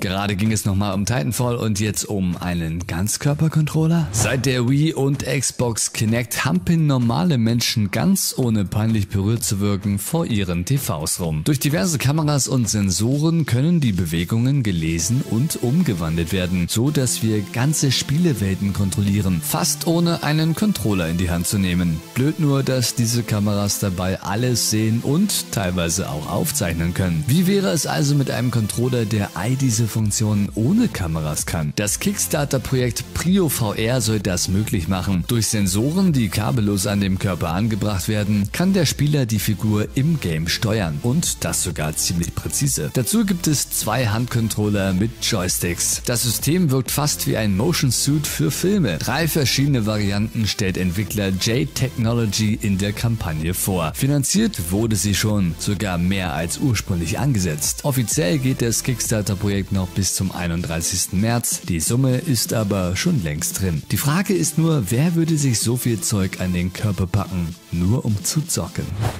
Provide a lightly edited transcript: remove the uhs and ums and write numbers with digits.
Gerade ging es nochmal um Titanfall und jetzt um einen Ganzkörpercontroller. Seit der Wii und Xbox Kinect hampeln normale Menschen ganz ohne peinlich berührt zu wirken vor ihren TVs rum. Durch diverse Kameras und Sensoren können die Bewegungen gelesen und umgewandelt werden, so dass wir ganze Spielewelten kontrollieren, fast ohne einen Controller in die Hand zu nehmen. Blöd nur, dass diese Kameras dabei alles sehen und teilweise auch aufzeichnen können. Wie wäre es also mit einem Controller, der all diese Funktionen ohne Kameras kann? Das Kickstarter-Projekt Prio VR soll das möglich machen. Durch Sensoren, die kabellos an dem Körper angebracht werden, kann der Spieler die Figur im Game steuern und das sogar ziemlich präzise. Dazu gibt es zwei Handcontroller mit Joysticks. Das System wirkt fast wie ein Motion Suit für Filme. 3 verschiedene Varianten stellt Entwickler J Technology in der Kampagne vor. Finanziert wurde sie schon, sogar mehr als ursprünglich angesetzt. Offiziell geht das Kickstarter-Projekt noch bis zum 31. März. Die Summe ist aber schon längst drin. Die Frage ist nur, wer würde sich so viel Zeug an den Körper packen, nur um zu zocken?